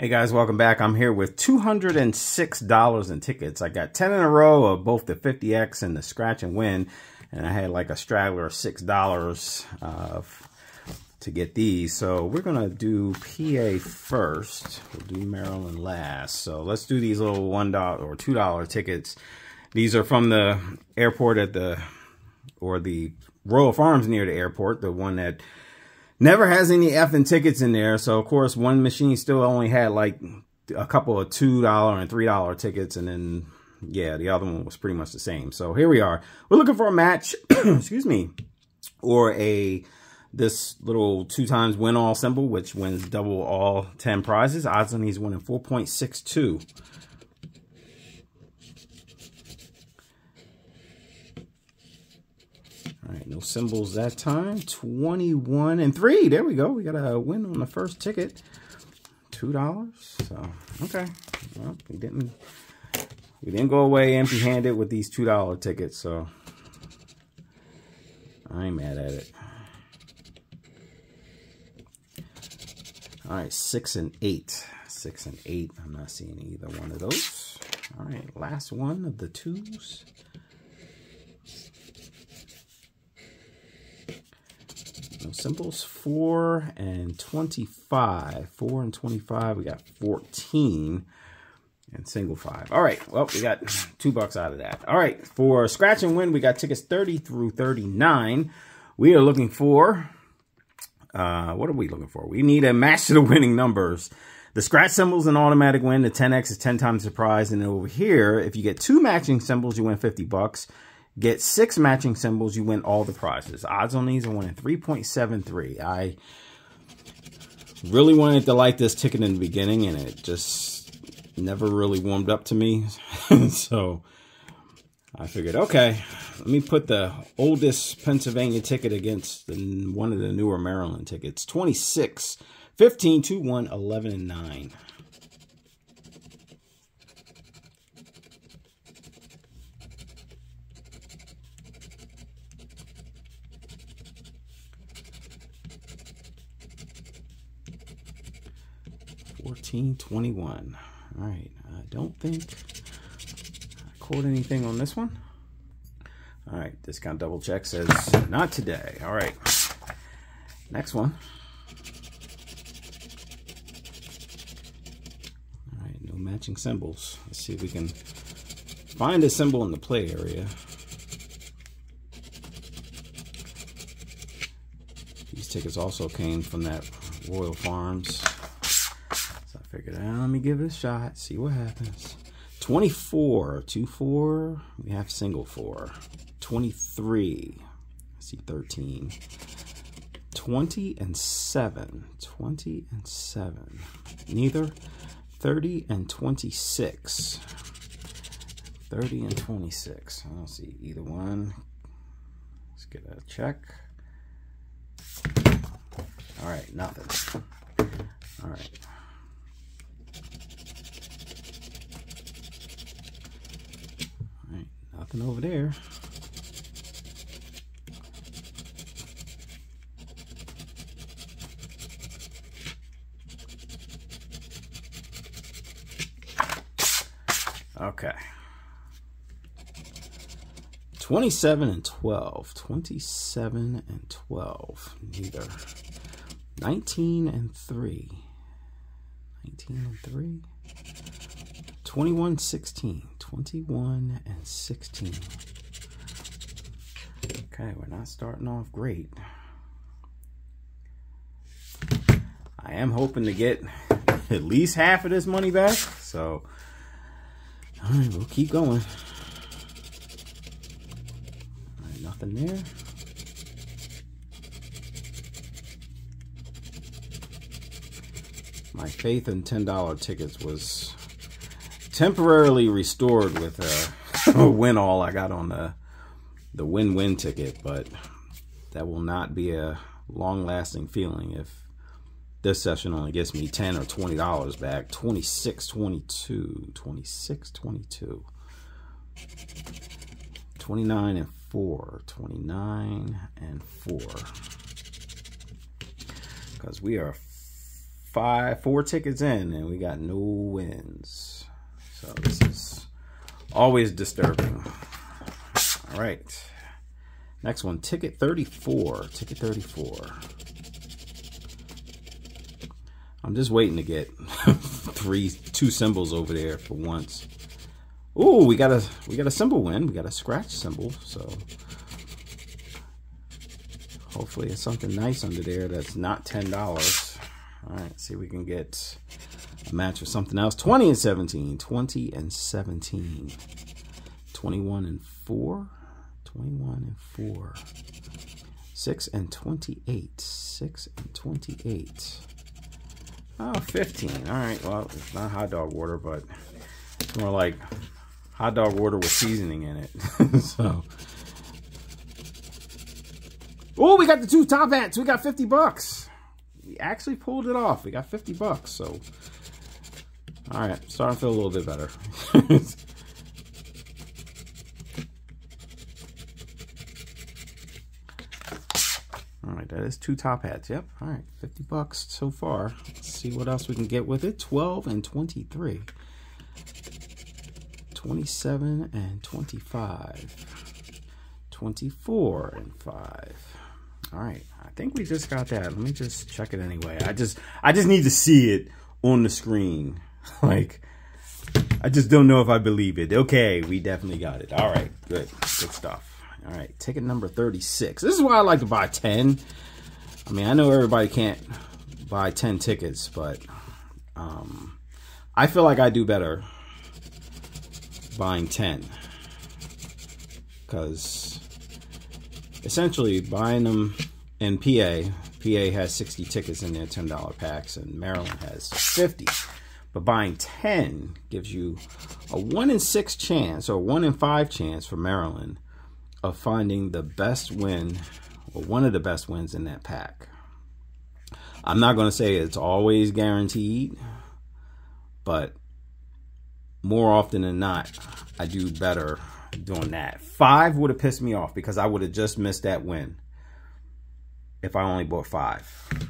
Hey guys, welcome back. I'm here with $206 in tickets. I got 10 in a row of both the 50X and the scratch and win. And I had like a straggler of $6 to get these. So we're going to do PA first. We'll do Maryland last. So let's do these little $1 or $2 tickets. These are from the airport at the Royal Farms near the airport, the one that never has any effing tickets in there. So, of course, one machine still only had like a couple of $2 and $3 tickets. And then, yeah, the other one was pretty much the same. So here we are. We're looking for a match, excuse me, or this little 2x win all symbol, which wins double all 10 prizes. Odds on these winning 4.62. All right, no symbols that time. 21 and 3. There we go. We got a win on the first ticket. $2. So okay. Well, we didn't go away empty-handed with these $2 tickets. So I ain't mad at it. All right, 6 and 8. 6 and 8. I'm not seeing either one of those. All right, last one of the twos. No symbols. 4 and 25. 4 and 25. We got 14 and single 5. All right. Well, we got $2 out of that. All right. For scratch and win, we got tickets 30 through 39. We are looking for, what are we looking for? We need a match to the winning numbers. The scratch symbol is an automatic win. The 10X is 10 times the prize. And over here, if you get 2 matching symbols, you win $50. Get 6 matching symbols, you win all the prizes. Odds on these are winning 3.73. I really wanted to like this ticket in the beginning, and it just never really warmed up to me. So I figured, okay, let me put the oldest Pennsylvania ticket against one of the newer Maryland tickets. 26, 15, 2, 1, 11, and 9. $14.21. All right. I don't think I caught anything on this one. All right. Discount double check says not today. All right. Next one. All right. No matching symbols. Let's see if we can find a symbol in the play area. These tickets also came from that Royal Farms. Figured out, let me give it a shot, see what happens. 24, 2, 4, we have single 4. 23, I see 13. 20 and 7, 20 and 7. Neither. 30 and 26. 30 and 26, I don't see either one. Let's get a check. All right, nothing. All right. Nothing over there. Okay. 27 and 12. 27 and 12. Neither. 19 and 3. 19 and 3. 21, 16. 21 and 16. Okay, we're not starting off great. I am hoping to get at least half of this money back. So, all right, we'll keep going. All right, nothing there. My faith in $10 tickets was temporarily restored with a win all I got on the win-win ticket, but that will not be a long-lasting feeling if this session only gets me $10 or $20 back. 26, 22, 26, 22, 29 and 4, 29 and 4, because we are four tickets in, and we got no wins. So this is always disturbing. All right. Next one, ticket 34. Ticket 34. I'm just waiting to get two symbols over there for once. Ooh, we got a symbol win. We got a scratch symbol. So hopefully it's something nice under there that's not $10. All right, see if we can get a match of something else. 20 and 17. 20 and 17. 21 and 4. 21 and 4. 6 and 28. 6 and 28. Oh, 15. All right, well, it's not hot dog water, but it's more like hot dog water with seasoning in it. So, oh, we got the two top hats. We got 50 bucks. We actually pulled it off. We got 50 bucks. So, all right, starting to feel a little bit better. All right, that is two top hats. Yep. All right, 50 bucks so far. Let's see what else we can get with it. 12 and 23. 27 and 25. 24 and 5. All right, I think we just got that. Let me just check it anyway. I just need to see it on the screen. Like, I just don't know if I believe it. Okay, we definitely got it. All right, good. Good stuff. All right, ticket number 36. This is why I like to buy 10. I mean, I know everybody can't buy 10 tickets, but I feel like I do better buying 10. Because essentially buying them in PA, PA has 60 tickets in their $10 packs, and Maryland has 50. But buying 10 gives you a 1 in 6 chance, or 1 in 5 chance for Maryland, of finding the best win, or one of the best wins in that pack. I'm not going to say it's always guaranteed, but more often than not, I do better doing that. 5 would have pissed me off because I would have just missed that win if I only bought 5.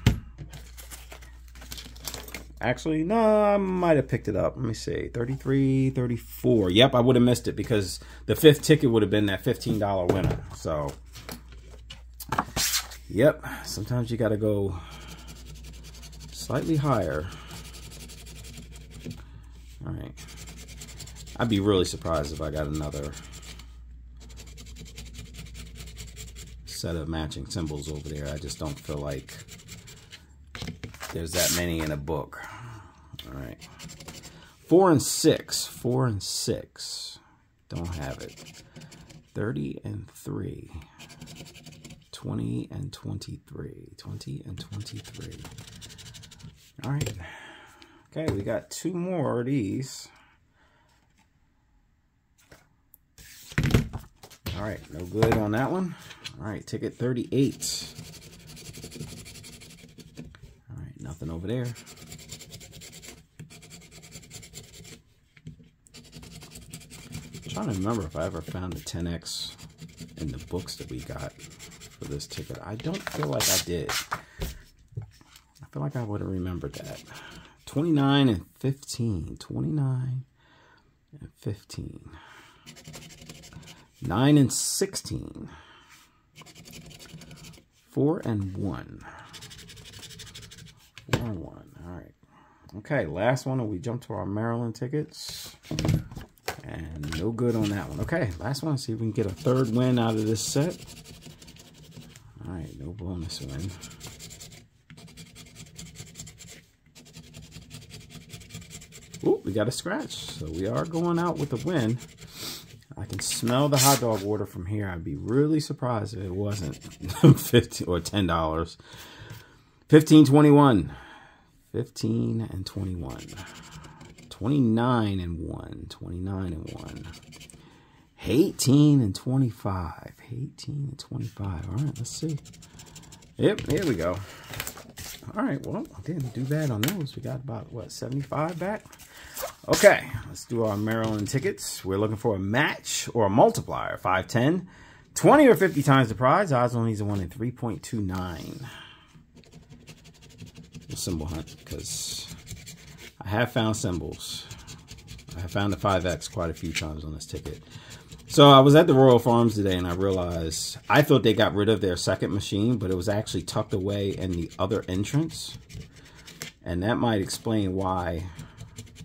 Actually, no, I might have picked it up. Let me see. 33, 34. Yep, I would have missed it because the 5th ticket would have been that $15 winner. So, yep, sometimes you got to go slightly higher. All right. I'd be really surprised if I got another set of matching symbols over there. I just don't feel like there's that many in a book. All right. 4 and 6. 4 and 6. Don't have it. 30 and 3. 20 and 23. 20 and 23. All right. Okay, we got 2 more of these. All right, no good on that one. All right, ticket 38. Nothing over there. I'm trying to remember if I ever found a 10X in the books that we got for this ticket. I don't feel like I did. I feel like I would have remembered that. 29 and 15. 29 and 15. 9 and 16. 4 and 1. 1. All right. Okay, last one, and we jump to our Maryland tickets. And no good on that one. Okay, last one. See if we can get a third win out of this set. All right, no bonus win. Ooh, we got a scratch. So we are going out with a win. I can smell the hot dog water from here. I'd be really surprised if it wasn't $50 or $10. 15, 21. 15 and 21. 29 and 1. 29 and 1. 18 and 25. 18 and 25. All right, let's see. Yep, here we go. All right, well, didn't do bad on those. We got about, what, 75 back? Okay, let's do our Maryland tickets. We're looking for a match or a multiplier. 5, 10, 20, or 50 times the prize. Odds on these are 1 in 3.29. the symbol hunt, because I have found symbols. I have found the 5X quite a few times on this ticket. So I was at the Royal Farms today and I realized, I thought they got rid of their second machine, but it was actually tucked away in the other entrance. And that might explain why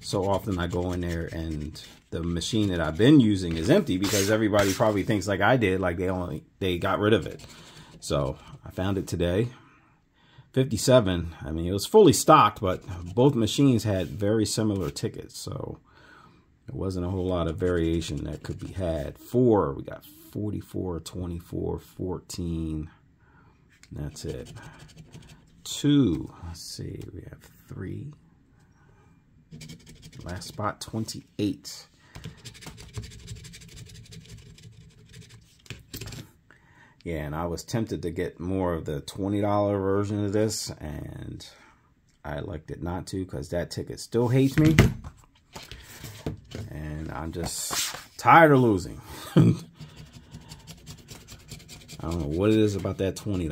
so often I go in there and the machine that I've been using is empty, because everybody probably thinks like I did, like they got rid of it. So I found it today. 57, I mean, it was fully stocked, but both machines had very similar tickets, so there wasn't a whole lot of variation that could be had. Four, we got 44, 24, 14, that's it. Two, let's see, we have three, last spot 28. Yeah, and I was tempted to get more of the $20 version of this, and I elected not to because that ticket still hates me. And I'm just tired of losing. I don't know what it is about that $20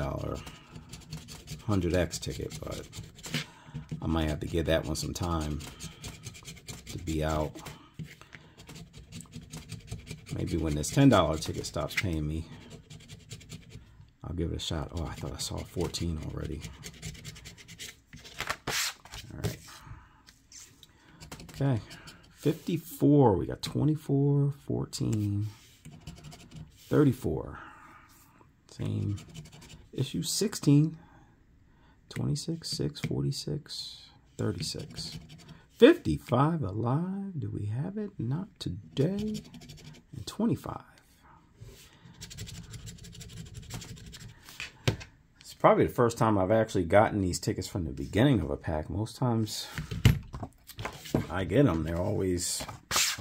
100X ticket, but I might have to give that one some time to be out. Maybe when this $10 ticket stops paying me, I'll give it a shot. Oh, I thought I saw 14 already. All right. Okay. 54. We got 24, 14, 34. Same issue. 16, 26, 6, 46, 36. 55 alive. Do we have it? Not today. And 25. Probably the first time I've actually gotten these tickets from the beginning of a pack. Most times I get them,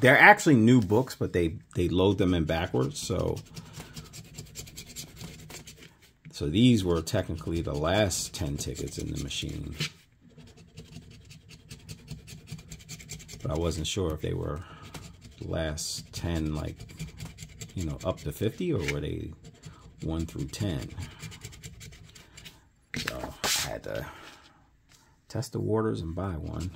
they're actually new books, but they load them in backwards. So these were technically the last 10 tickets in the machine, but I wasn't sure if they were the last 10, like, you know, up to 50, or were they 1 through 10. I had to test the waters and buy one.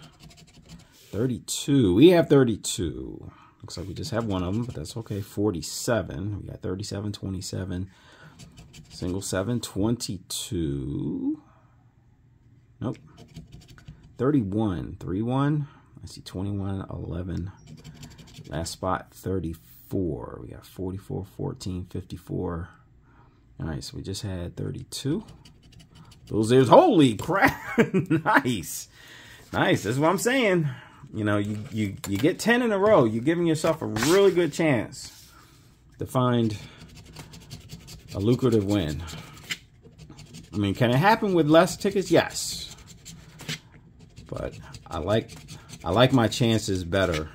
32. We have 32. Looks like we just have one of them, but that's okay. 47. We got 37, 27, single 7, 22. Nope. 31. 3-1. I see 21, 11. Last spot, 34. We got 44, 14, 54. All right, so we just had 32. Those is, holy crap, nice. Nice, that's what I'm saying. You know, you get 10 in a row, you're giving yourself a really good chance to find a lucrative win. I mean, can it happen with less tickets? Yes. But I like my chances better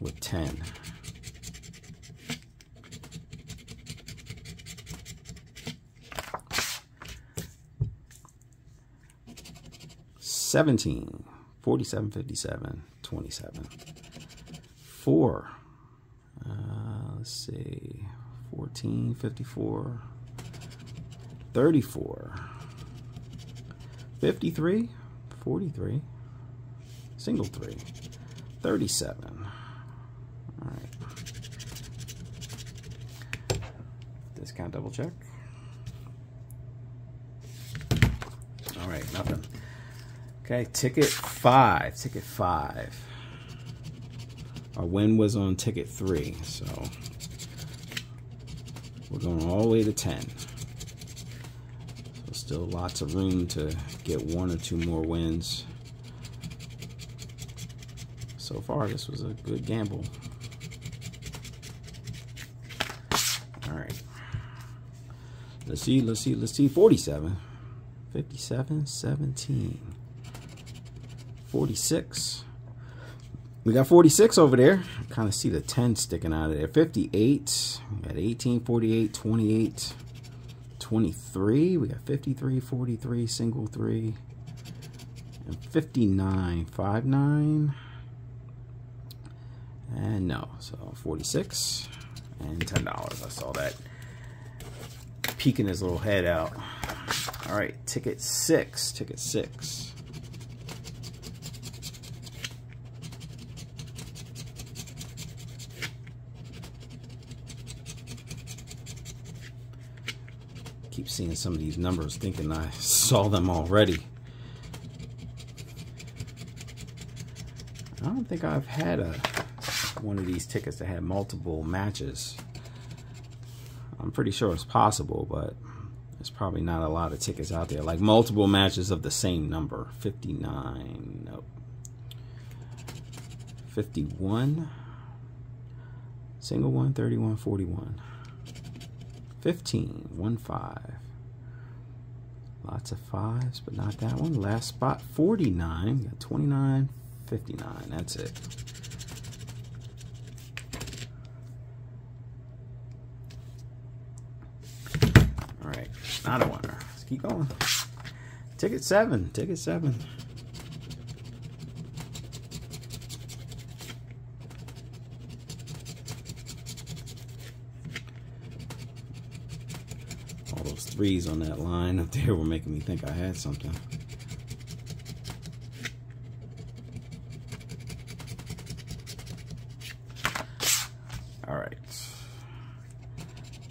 with 10. $17, 47, 57, 27, 4, let's see, 14, 54, 34, 53, 43, single 3, 37, all right, discount double check, all right, nothing. Okay, ticket 5. Our win was on ticket 3, so we're going all the way to 10. So still lots of room to get 1 or 2 more wins. So far, this was a good gamble. All right, let's see, 47, 57, 17. 46. We got 46 over there. Kind of see the 10 sticking out of there. 58. We got 18, 48, 28, 23. We got 53, 43, single 3, and 59, 59. And no, so 46 and $10. I saw that peeking his little head out. All right, ticket six. Keep seeing some of these numbers, thinking I saw them already. I don't think I've had one of these tickets that had multiple matches. I'm pretty sure it's possible, but there's probably not a lot of tickets out there. Like multiple matches of the same number. 59, nope. 51, single one, 31, 41. 15, 1-5. Lots of fives, but not that one. Last spot, 49, got 29, 59, that's it. All right, not a winner. Let's keep going. Ticket seven. All those threes on that line up there were making me think I had something.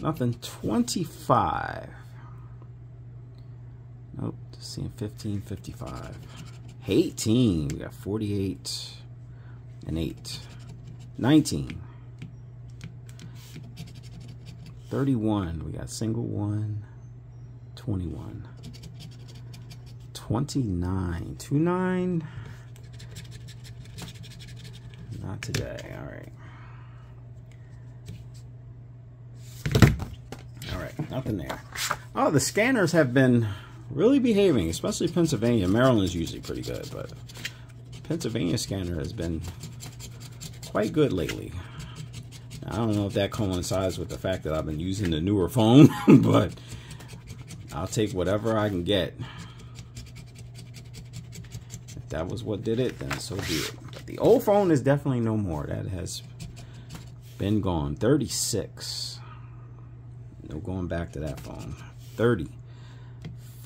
Nothing. 25. Nope. Just seeing 15, 55. 18. We got 48 and 8. 19. 31. We got single one. 21. 29. 29. Not today. All right. Nothing there. Oh, the scanners have been really behaving, especially Pennsylvania. Maryland's usually pretty good, but Pennsylvania scanner has been quite good lately. Now, I don't know if that coincides with the fact that I've been using the newer phone, but I'll take whatever I can get. If that was what did it, then so be it. But the old phone is definitely no more. That has been gone. 36. No going back to that phone. 30,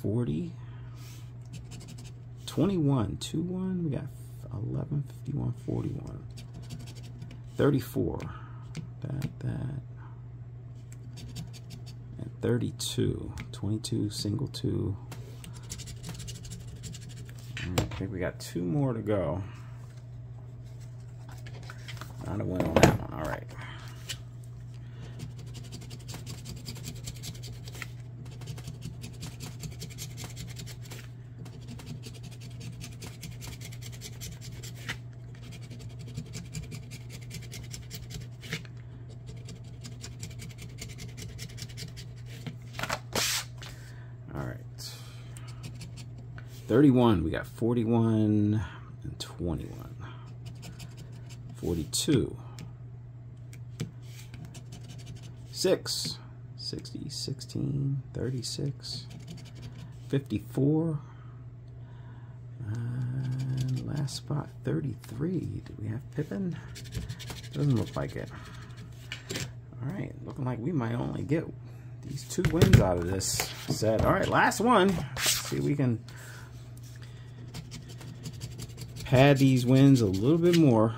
40, 21, 21. We got 11, 51, 41, 34. And 32. 22, single two. And I think we got two more to go. Not a win on that one. All right. We got 41 and 21. 42. 6. 60, 16, 36. 54. Last spot, 33. Did we have Pippin? Doesn't look like it. All right, looking like we might only get these two wins out of this set. All right, last one. Let's see if we can pad these wins a little bit more.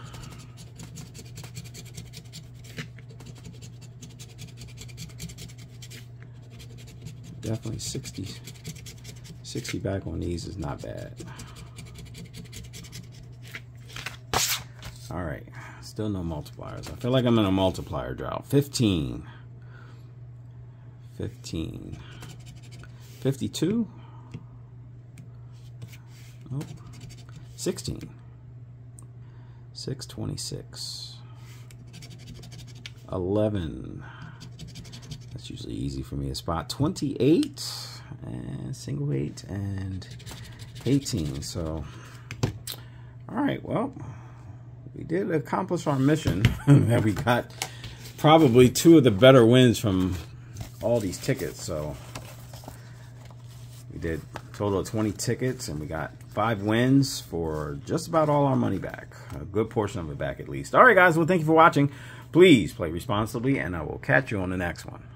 Definitely 60 back on these is not bad. All right, still no multipliers. I feel like I'm in a multiplier drought. 15, 15, 52. Nope. 16, 626, 11, that's usually easy for me to spot, 28, and single 8, and 18, so, all right, well, we did accomplish our mission, and we got probably two of the better wins from all these tickets, so, we did total of 20 tickets, and we got 5 wins for just about all our money back. A good portion of it back, at least. All right, guys. Well, thank you for watching. Please play responsibly, and I will catch you on the next one.